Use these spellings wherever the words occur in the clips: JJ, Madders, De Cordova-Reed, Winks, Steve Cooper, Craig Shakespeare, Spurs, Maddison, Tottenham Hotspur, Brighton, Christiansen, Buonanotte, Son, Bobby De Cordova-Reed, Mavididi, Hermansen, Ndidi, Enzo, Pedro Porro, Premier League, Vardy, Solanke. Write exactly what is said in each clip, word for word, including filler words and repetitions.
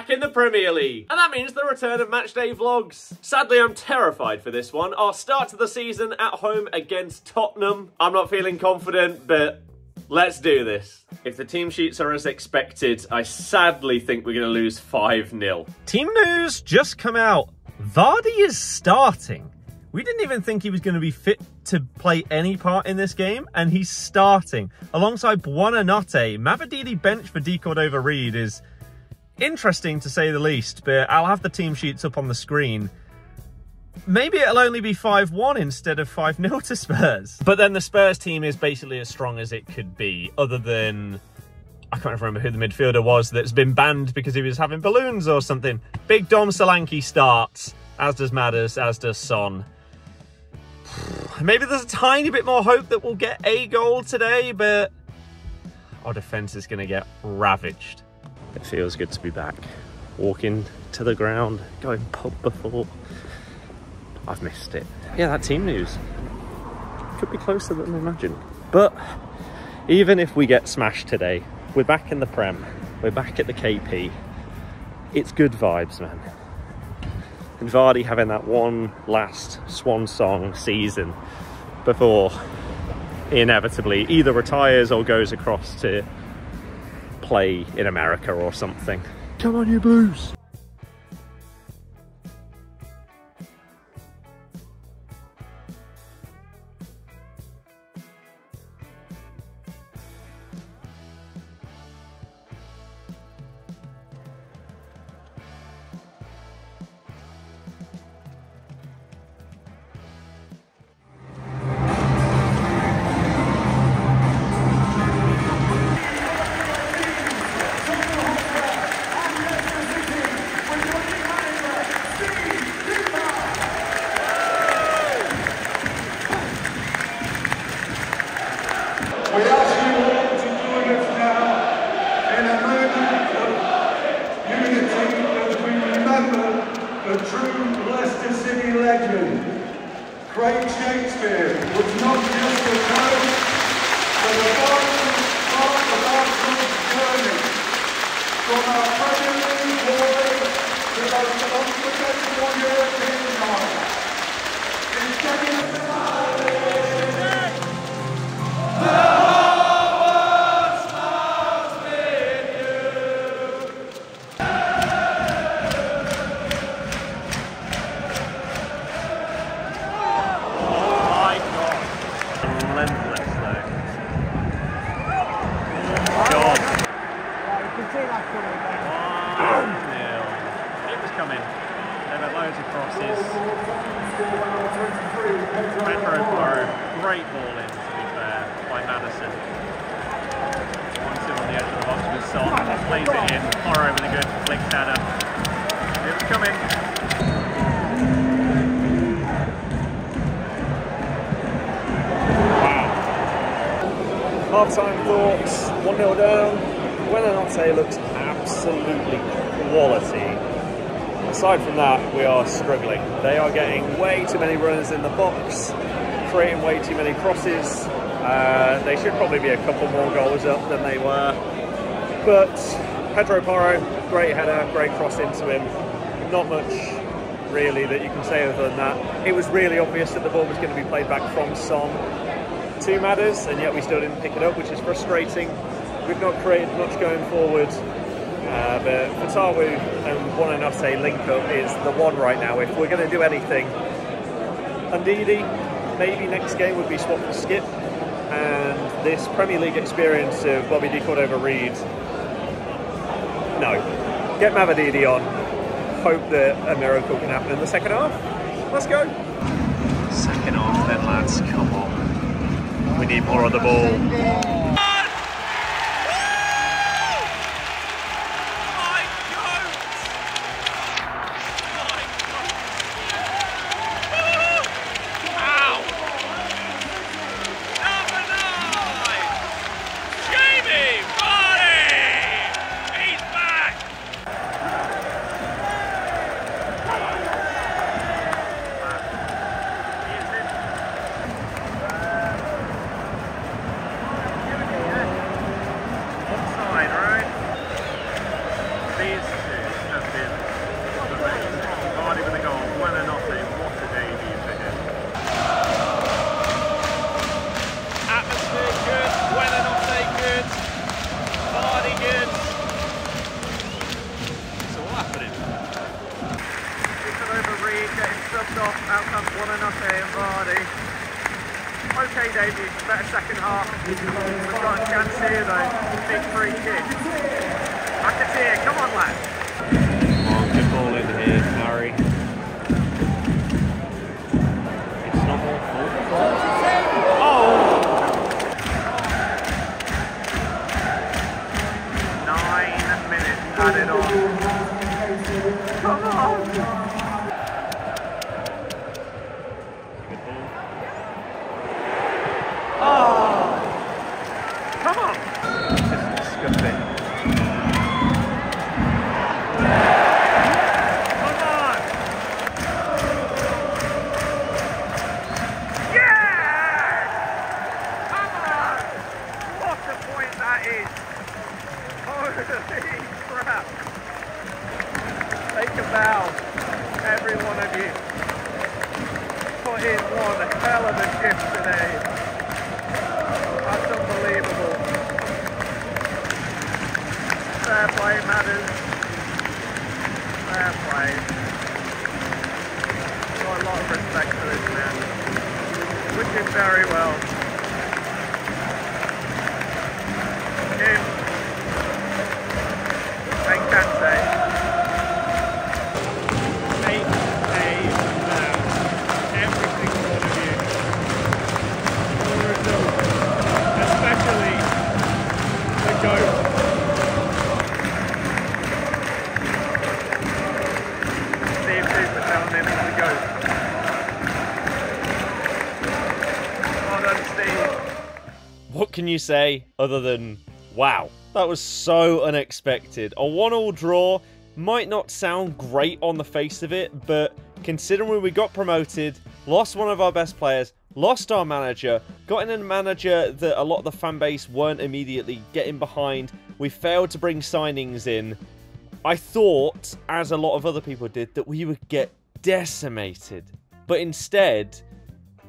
back in the Premier League. And that means the return of matchday vlogs. Sadly, I'm terrified for this one. Our start to the season at home against Tottenham. I'm not feeling confident, but let's do this. If the team sheets are as expected, I sadly think we're going to lose five nil. Team news just come out. Vardy is starting. We didn't even think he was going to be fit to play any part in this game, and he's starting. Alongside Buonanotte, Mavididi bench for De Cordova-Reed is interesting to say the least, but I'll have the team sheets up on the screen. Maybe it'll only be five one instead of five nil to Spurs. But then the Spurs team is basically as strong as it could be, other than... I can't remember who the midfielder was that's been banned because he was having balloons or something. Big Dom Solanke starts, as does Madders, as does Son. Maybe there's a tiny bit more hope that we'll get a goal today, but our defence is going to get ravaged. It feels good to be back. Walking to the ground, going pub before. I've missed it. Yeah, that team news could be closer than imagined. But even if we get smashed today, we're back in the Prem. We're back at the K P. It's good vibes, man. And Vardy having that one last swan song season before he inevitably either retires or goes across to play in America or something. Come on, you Blues! Craig Shakespeare was not just a poet, but a vital part of our country's journey. From our pioneering warriors to those unforgettable European giants. It's getting us started. The whole smiles Pedro Porro, great ball in, to be fair, by Maddison. One two on the edge of the box with Son, plays it in, Porro with a good flick header. Here we come in. Wow. Half-time thoughts, one nil down. Buonanotte looks absolutely quality. Aside from that, we are struggling. They are getting way too many runners in the box, creating way too many crosses. Uh, they should probably be a couple more goals up than they were. But Pedro Porro, great header, great cross into him. Not much really that you can say other than that. It was really obvious that the ball was going to be played back from Son to Madders, and yet we still didn't pick it up, which is frustrating. We've not created much going forward. Uh, but Fatawu and Buonanotte link up is the one right now. If we're going to do anything, Ndidi maybe next game would be swap for skip, and this Premier League experience of Bobby De Cordova-Reed, no, get Mavididi on, hope that a miracle can happen in the second half. Let's go. Second half then, lads, come on, we need more of the ball. Buonanotte and Vardy. Okay, Davey, better second half. We've got a chance here though. Big free kick. I can see it. Come on, lad. Come on, good ball in here, Murray. It's not more full. Oh! Nine minutes added on. Come on! What can you say other than wow? That was so unexpected. A one-all draw might not sound great on the face of it, but considering we got promoted, lost one of our best players, lost our manager, got in a manager that a lot of the fan base weren't immediately getting behind, we failed to bring signings in, I thought, as a lot of other people did, that we would get decimated, but instead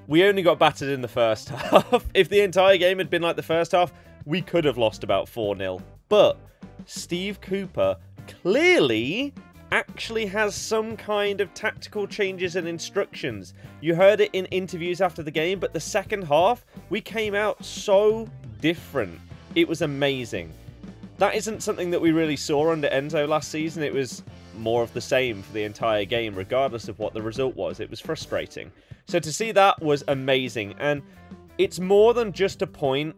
we only got battered in the first half. If the entire game had been like the first half, we could have lost about four nil. But Steve Cooper clearly actually has some kind of tactical changes and instructions. You heard it in interviews after the game, but the second half, we came out so different. It was amazing. That isn't something that we really saw under Enzo last season. It was more of the same for the entire game, regardless of what the result was. It was frustrating. So to see that was amazing. And it's more than just a point.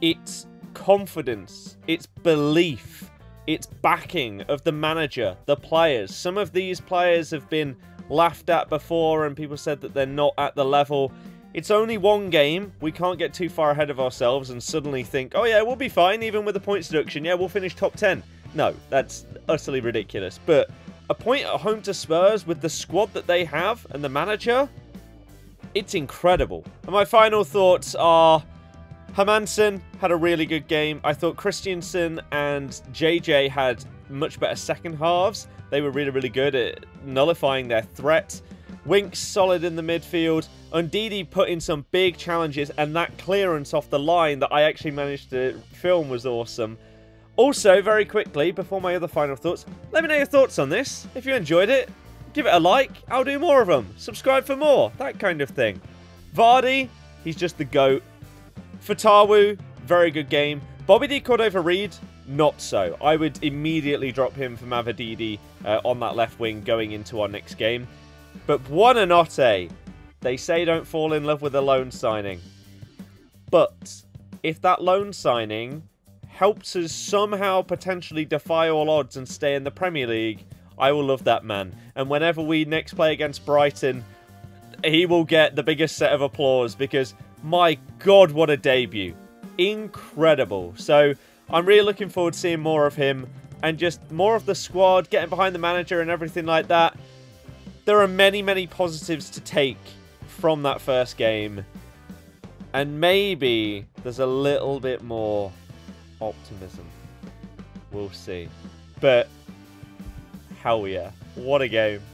It's confidence. It's belief. It's backing of the manager, the players. Some of these players have been laughed at before and people said that they're not at the level. It's only one game. We can't get too far ahead of ourselves and suddenly think, oh yeah, we'll be fine even with the points deduction. Yeah, we'll finish top ten. No, that's utterly ridiculous. But a point at home to Spurs with the squad that they have and the manager, it's incredible. And my final thoughts are Hermansen had a really good game. I thought Christiansen and J J had much better second halves. They were really, really good at nullifying their threat. Winks solid in the midfield. Ndidi put in some big challenges, and that clearance off the line that I actually managed to film was awesome. Also, very quickly, before my other final thoughts, let me know your thoughts on this. If you enjoyed it, give it a like. I'll do more of them. Subscribe for more. That kind of thing. Vardy, he's just the GOAT. Fatawu, very good game. Bobby De Cordova-Reed, not so. I would immediately drop him for Mavididi uh, on that left wing going into our next game. But Buonanotte, they say don't fall in love with a loan signing. But if that loan signing helps us somehow potentially defy all odds and stay in the Premier League, I will love that man. And whenever we next play against Brighton, he will get the biggest set of applause because, my God, what a debut. Incredible. So I'm really looking forward to seeing more of him and just more of the squad, getting behind the manager and everything like that. There are many, many positives to take from that first game. And maybe there's a little bit more optimism. We'll see. But hell yeah, what a game.